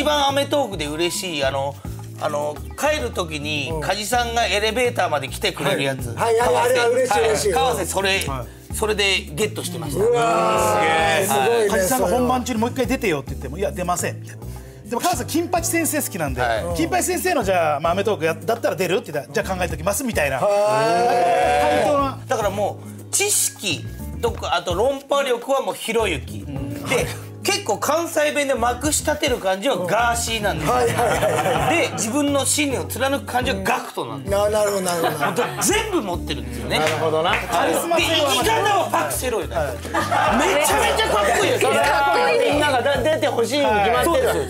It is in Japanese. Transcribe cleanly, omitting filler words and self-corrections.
一番『アメトーーク』で嬉しい帰る時に梶さんがエレベーターまで来てくれるやつ、はい、あれは嬉しい嬉しい、川瀬それでゲットしてました。うわーすごいね。梶さんが本番中にもう一回出てよって言っても、いや出ません。でも川瀬さん金八先生好きなんで、金八先生のじゃあ『アメトーーク』だったら出るって言ったら、じゃあ考えときますみたいな回答は。だからもう知識とかあと論破力はもうひろゆきで、結構関西弁でまくし立てる感じはガーシーなんですよ。で自分の信念を貫く感じはガクトなんですよ。なるほどなるほど。全部持ってるんですよね。なるほどな。で生き方はパクセロイだ。めちゃめちゃかっこいいです。かっこいい。みんなが出てほしいに決まってる。